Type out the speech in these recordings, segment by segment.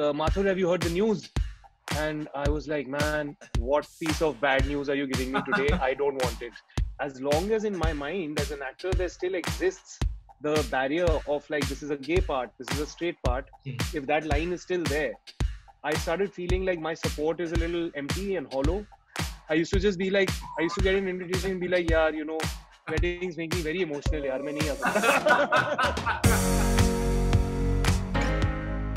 Mathur, have you heard the news? And I was like, man, what piece of bad news are you giving me today? I don't want it. As long as in my mind, as an actor, there still exists the barrier of like, this is a gay part, this is a straight part. If that line is still there, I started feeling like my support is a little empty and hollow. I used to just be like, I used to get an invitation and be like, yaar, you know, weddings make me very emotional, yaar, main nahi aata.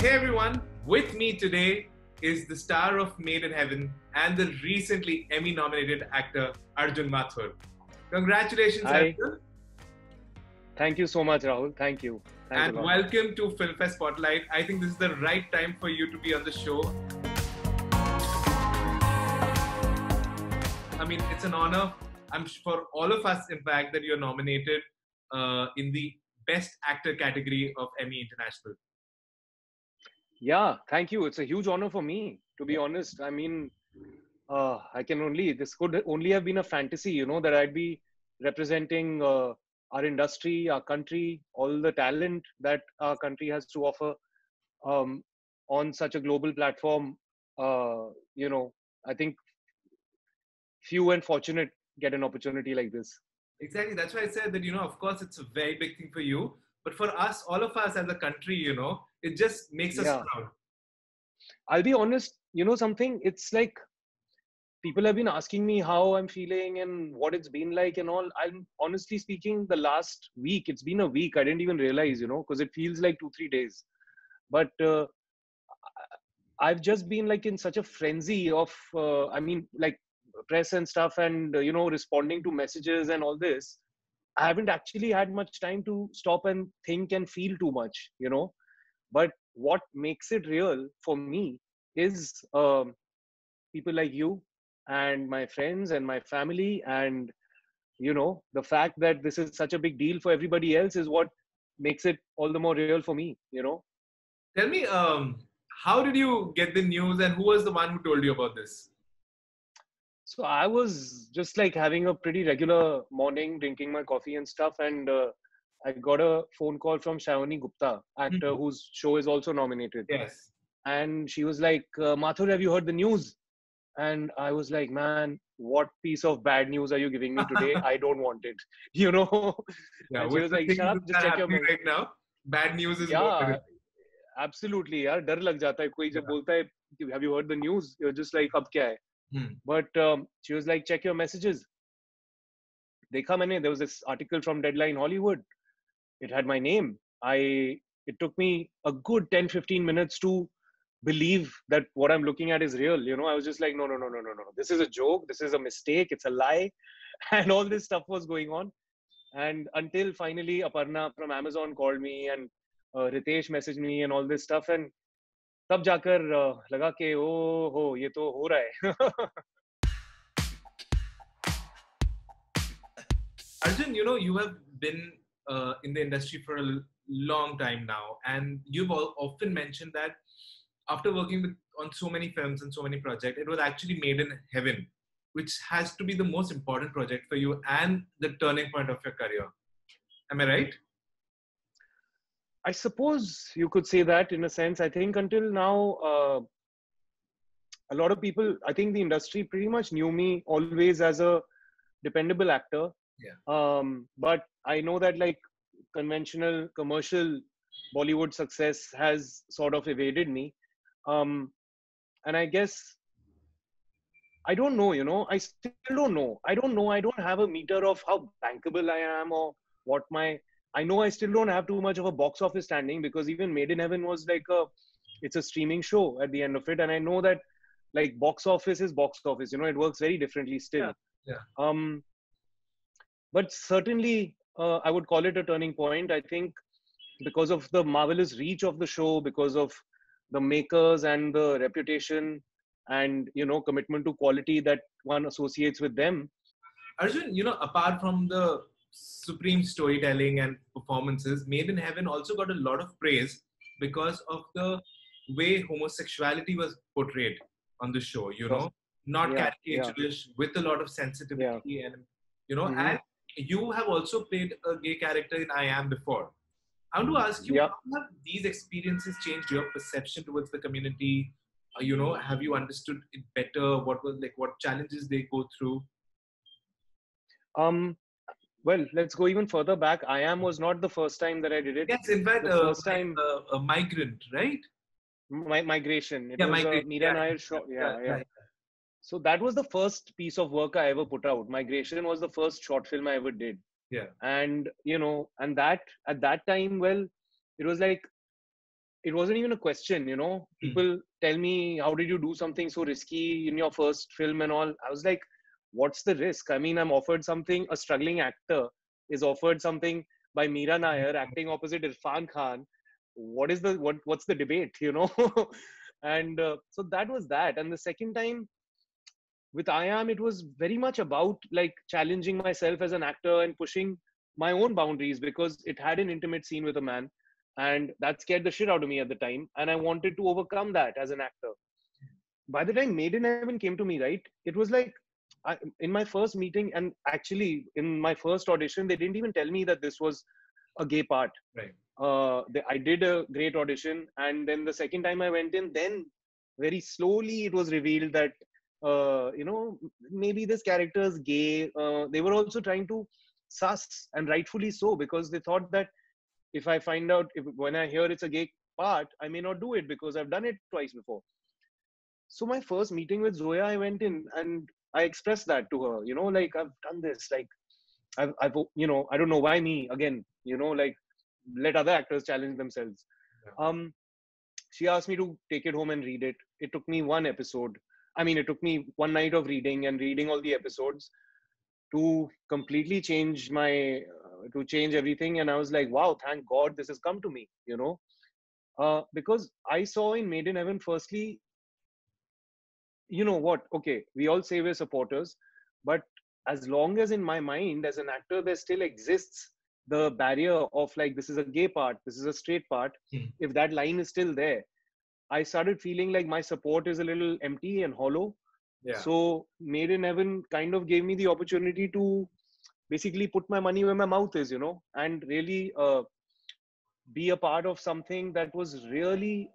Hey everyone, with me today is the star of Made in Heaven and the recently Emmy-nominated actor Arjun Mathur. Congratulations, Arjun. Thank you so much, Rahul. Thank you. And welcome to Filmfare Spotlight. I think this is the right time for you to be on the show. I mean, it's an honor for all of us, in fact, that you're nominated in the Best Actor category of Emmy International. Yeah, thank you. It's a huge honor for me, to be honest. I mean, this could only have been a fantasy, you know, that I'd be representing our industry, our country, all the talent that our country has to offer on such a global platform. You know, I think few and fortunate get an opportunity like this. Exactly. That's why I said that, you know, of course, it's a very big thing for you. But for us, all of us as a country, you know, it just makes us proud. I'll be honest, you know something, it's like people have been asking me how I'm feeling and what it's been like and all. I'm honestly speaking, the last week, it's been a week. I didn't even realize, you know, because it feels like 2-3 days. But I've just been like in such a frenzy of, I mean, like press and stuff and, you know, responding to messages and all this. I haven't actually had much time to stop and think and feel too much, you know. But what makes it real for me is people like you and my friends and my family, and, you know, the fact that this is such a big deal for everybody else is what makes it all the more real for me, you know. Tell me, how did you get the news and who was the one who told you about this? So I was just like having a pretty regular morning, drinking my coffee and stuff. And I got a phone call from Sayani Gupta, actor whose show is also nominated. Yes. And she was like, Mathur, have you heard the news? And I was like, man, what piece of bad news are you giving me today? I don't want it. You know? Yeah, and she was like, shut up, just check your mind. Right now, bad news is more. Absolutely. Yaar, dar lag jata hai. Koi jab bolta hai, have you heard the news? You're just like, ab kya hai? But she was like, check your messages. Dekha maine, there was this article from Deadline Hollywood. It had my name. It took me a good 10-15 minutes to believe that what I'm looking at is real. You know, I was just like, no. This is a joke. This is a mistake. It's a lie. And all this stuff was going on. And until finally Aparna from Amazon called me and Ritesh messaged me and all this stuff. And तब जाकर लगा के ओ हो ये तो हो रहा है. Arjun, you know, you have been in the industry for a long time now, and you've often mentioned that after working on so many films and so many projects, it was actually Made in Heaven, which has to be the most important project for you and the turning point of your career. Am I right? I suppose you could say that in a sense. I think until now, a lot of people, I think the industry pretty much knew me always as a dependable actor. Yeah. But I know that like conventional commercial Bollywood success has sort of evaded me. And I guess, I don't know, you know, I still don't know. I don't have a meter of how bankable I am or what my... I know I still don't have too much of a box office standing, because even Made in Heaven was like it's a streaming show at the end of it. And I know that like box office is box office, you know, it works very differently still. Yeah. Yeah. But certainly I would call it a turning point. I think because of the marvelous reach of the show, because of the makers and the reputation and, you know, commitment to quality that one associates with them. Arjun, you know, apart from the supreme storytelling and performances, Made in Heaven also got a lot of praise because of the way homosexuality was portrayed on the show, you know, not caricaturish, with a lot of sensitivity and, you know, and you have also played a gay character in I Am before. I want to ask you, how have these experiences changed your perception towards the community? You know, have you understood it better? What was like, what challenges they go through? Well, let's go even further back. I Am was not the first time that I did it. Yes, in fact, the first time a migrant, right? Migration. It was migration. Mira Nair short. So that was the first piece of work I ever put out. Migration was the first short film I ever did. Yeah. And, you know, and that at that time, well, it was like, it wasn't even a question, you know. People tell me, how did you do something so risky in your first film and all? I was like, what's the risk? I mean, I'm offered something, a struggling actor is offered something by Mira Nair acting opposite Irfan Khan. What is the, what's the debate, you know? And so that was that. And the second time with I Am, it was very much about like challenging myself as an actor and pushing my own boundaries, because it had an intimate scene with a man and that scared the shit out of me at the time. And I wanted to overcome that as an actor. By the time Made in Heaven came to me, right? It was like, in my first meeting, and actually in my first audition, they didn't even tell me that this was a gay part. Right. I did a great audition, and then the second time I went in, then very slowly it was revealed that, you know, maybe this character is gay. They were also trying to suss, and rightfully so, because they thought that if I find out, when I hear it's a gay part, I may not do it because I've done it twice before. So my first meeting with Zoya, I went in and I expressed that to her, you know, like, I've done this, like, I've, you know, I don't know why me again, you know, like, let other actors challenge themselves. Yeah. She asked me to take it home and read it. It took me one episode. I mean, it took me one night of reading and reading all the episodes to completely change my, to change everything. And I was like, wow, thank God this has come to me, you know, because I saw in Made in Heaven, firstly, you know what, okay, we all say we're supporters, but as long as in my mind, as an actor, there still exists the barrier of like, this is a gay part, this is a straight part. If that line is still there, I started feeling like my support is a little empty and hollow. Yeah. So Made in Heaven kind of gave me the opportunity to basically put my money where my mouth is, you know, and really be a part of something that was really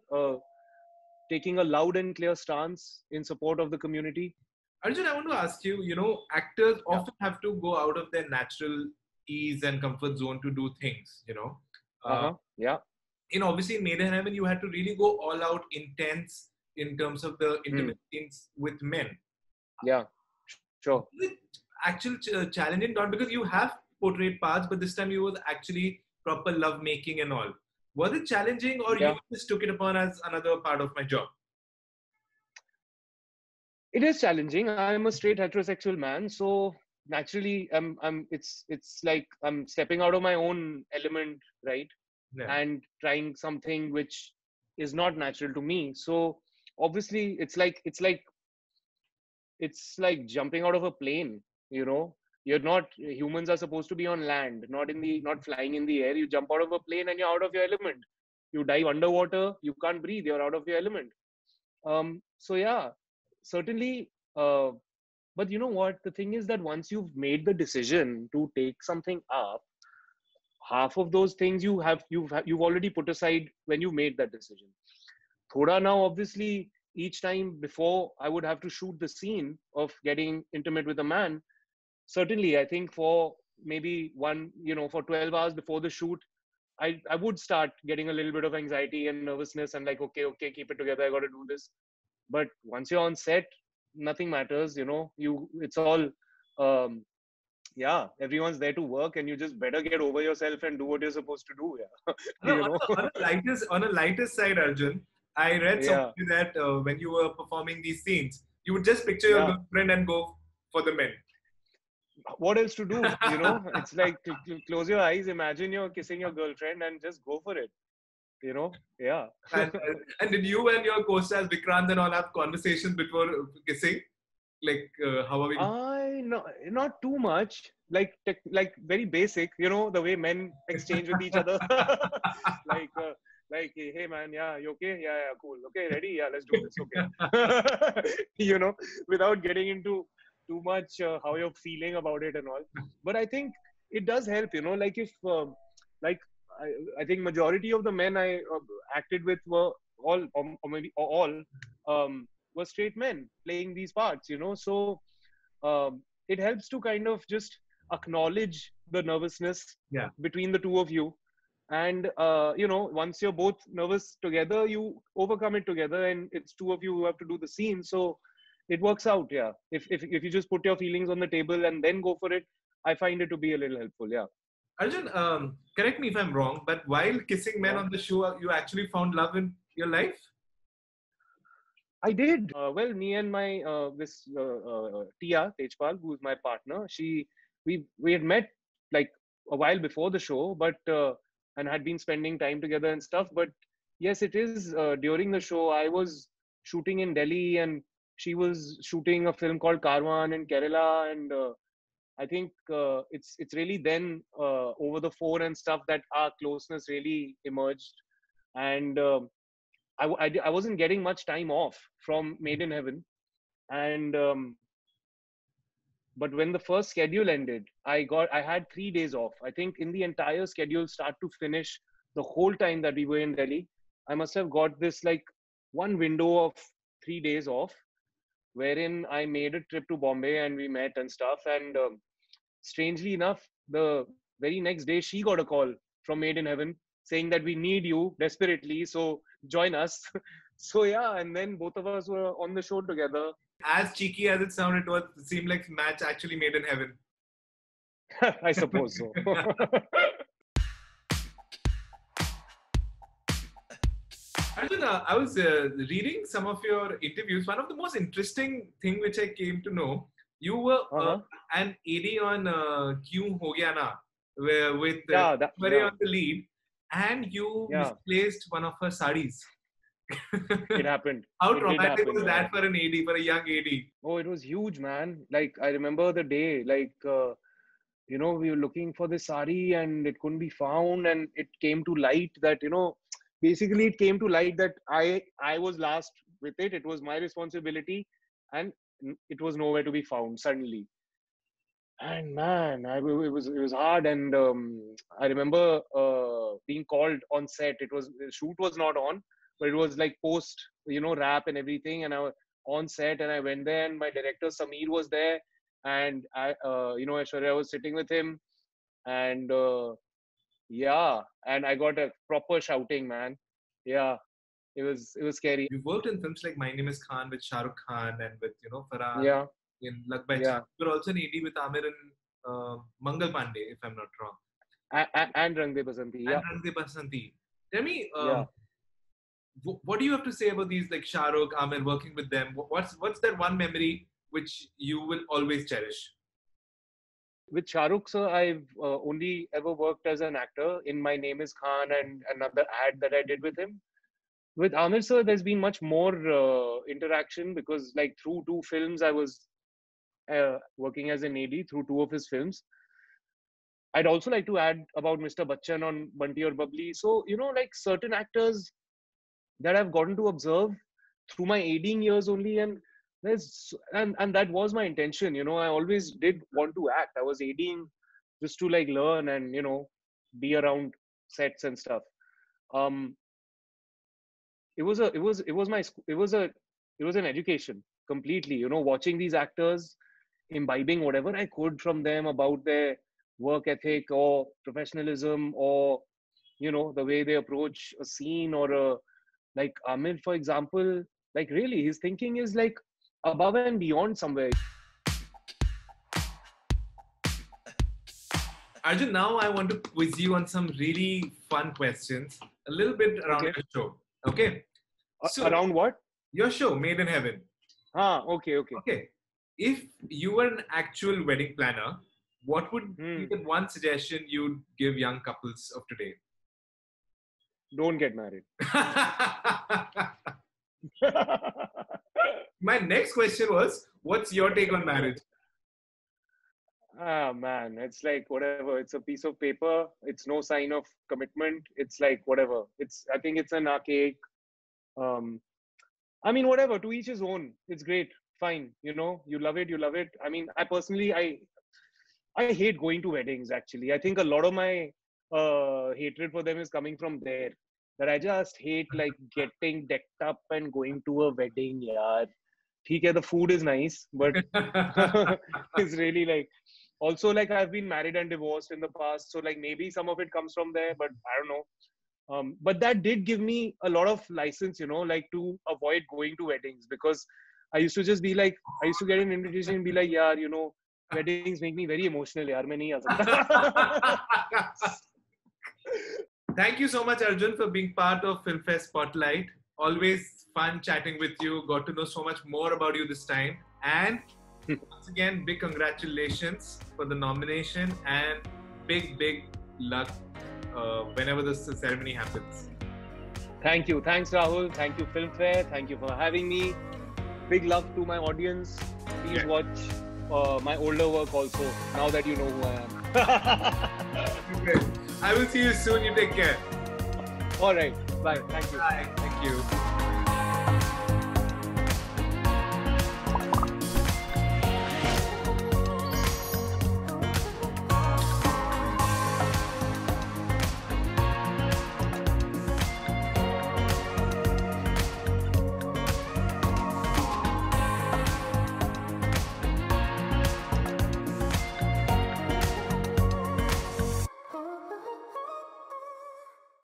taking a loud and clear stance in support of the community. Arjun, I want to ask you, you know, actors often have to go out of their natural ease and comfort zone to do things, you know. You know, obviously in Made in Heaven, you had to really go all out, intense in terms of the intimate things with men. Yeah, sure. Actual challenging, not because you have portrayed parts, but this time you was actually proper love making and all. Was it challenging, or you just took it upon as another part of my job? It is challenging. I'm a straight heterosexual man, so naturally, it's like I'm stepping out of my own element, right? Yeah. And trying something which is not natural to me. So obviously, it's like jumping out of a plane. You know, humans are supposed to be on land, not flying in the air. You jump out of a plane and you're out of your element. You dive underwater, you can't breathe, you're out of your element. So yeah, certainly, but you know what, the thing is that once you've made the decision to take something up, half of those things you've already put aside when you made that decision. Thoda now, obviously, each time before I would have to shoot the scene of getting intimate with a man. Certainly, I think for maybe for 12 hours before the shoot, I would start getting a little bit of anxiety and nervousness and like, okay, keep it together. I got to do this. But once you're on set, nothing matters, you know, it's all, everyone's there to work and you just better get over yourself and do what you're supposed to do. Yeah. On a lighter side, Arjun, I read something that when you were performing these scenes, you would just picture your girlfriend and go for the men. What else to do, you know? It's like, close your eyes, imagine you're kissing your girlfriend and just go for it, you know? Yeah. And did you and your co-stars Vikrant and all have conversations before kissing? Like, how are we? Not too much. Like very basic, you know, the way men exchange with each other. Like, hey man, yeah, you okay? Yeah, yeah, cool. Okay, ready? Yeah, let's do this. Okay. You know, without getting into too much how you're feeling about it and all. But I think it does help, you know, like if, like I think majority of the men I acted with were all, or maybe all, were straight men playing these parts, you know. So it helps to kind of just acknowledge the nervousness between the two of you. And, you know, once you're both nervous together, you overcome it together, and it's two of you who have to do the scene. So it works out, yeah. If you just put your feelings on the table and then go for it, I find it to be a little helpful, yeah. Arjun, correct me if I'm wrong, but while kissing men on the show, you actually found love in your life? I did. Well, me and my, Tia Tejpal, who is my partner, we had met like a while before the show, but... and had been spending time together and stuff. But yes, it is during the show. I was shooting in Delhi and she was shooting a film called Karwan in Kerala. And I think it's really then over the phone and stuff that our closeness really emerged. And I wasn't getting much time off from Made in Heaven. And but when the first schedule ended, I had 3 days off. I think in the entire schedule, start to finish, the whole time that we were in Delhi, I must have got this like one window of 3 days off, wherein I made a trip to Bombay and we met and stuff. And strangely enough, the very next day, she got a call from Made in Heaven saying that we need you desperately, so join us. So yeah, and then both of us were on the show together. As cheeky as it sounded, it seemed like match actually made in heaven. I suppose so. Arjun, I was reading some of your interviews. One of the most interesting thing which I came to know, you were an AD on Kyo Ho Gaya Na, where with Aishwarya on the lead, and you misplaced one of her sarees. It happened. How traumatic was that for an AD, for a young AD? Oh, it was huge, man. Like, I remember the day, like, you know, we were looking for the sari and it couldn't be found, and it came to light that, you know, basically it came to light that I was last with it. It was my responsibility and it was nowhere to be found suddenly. And man, it was hard. And I remember being called on set. It was, the shoot was not on, but it was like post, you know, rap and everything. And I was on set and I went there and my director Sameer was there. And I, you know, Aishwarya was sitting with him. And yeah, and I got a proper shouting, man. Yeah, it was scary. You worked in films like My Name Is Khan with Shah Rukh Khan and with, you know, Farah. Yeah. In Rang Basanti. Yeah. You were also an AD with Aamir and Mangal Pandey, if I'm not wrong. And Rang Basanti. Yeah. And Rang Basanti. Tell me, what do you have to say about these, like Shah Rukh, Aamir, working with them? What's that one memory which you will always cherish? With Shah Rukh, sir, I've only ever worked as an actor in My Name Is Khan and another ad that I did with him. With Aamir, sir, there's been much more interaction because, like, through two films, I was working as an AD through two of his films. I'd also like to add about Mr. Bachchan on Bunty or Babli. So, you know, like certain actors that I've gotten to observe through my ADing years only, and that was my intention, you know. I always did want to act. I was ADing just to like learn and, you know, be around sets and stuff. It was an education completely, you know, watching these actors, imbibing whatever I could from them about their work ethic or professionalism or, you know, the way they approach a scene or a, like Aamir, for example, like really, his thinking is like above and beyond somewhere. Arjun, now I want to quiz you on some really fun questions, a little bit around your show. Okay. So, around what? Your show, Made in Heaven. Ah, okay. If you were an actual wedding planner, what would be the one suggestion you'd give young couples of today? Don't get married. My next question was, what's your take on marriage? Ah, man, it's like whatever. It's a piece of paper. It's no sign of commitment. It's like whatever. I think it's an archaic. I mean, whatever. To each his own. It's great. Fine. You know, you love it. You love it. I mean, I personally, I hate going to weddings, actually. I think a lot of my hatred for them is coming from there. That I just hate like getting decked up and going to a wedding, yaar. Okay, the food is nice, but it's really like, also like I've been married and divorced in the past. So like maybe some of it comes from there, but I don't know. But that did give me a lot of license, you know, like to avoid going to weddings, because I used to just be like, I used to get an invitation and be like, yeah, you know, weddings make me very emotional. Yaar, main nahi aa sakta. Thank you so much, Arjun, for being part of Filmfare Spotlight. Always fun chatting with you. Got to know so much more about you this time. And once again, big congratulations for the nomination and big, big luck whenever the ceremony happens. Thank you. Thanks, Rahul. Thank you, Filmfare. Thank you for having me. Big love to my audience. Please watch my older work also, now that you know who I am. I will see you soon. You take care. All right. Bye. Thank you. Bye. Thank you.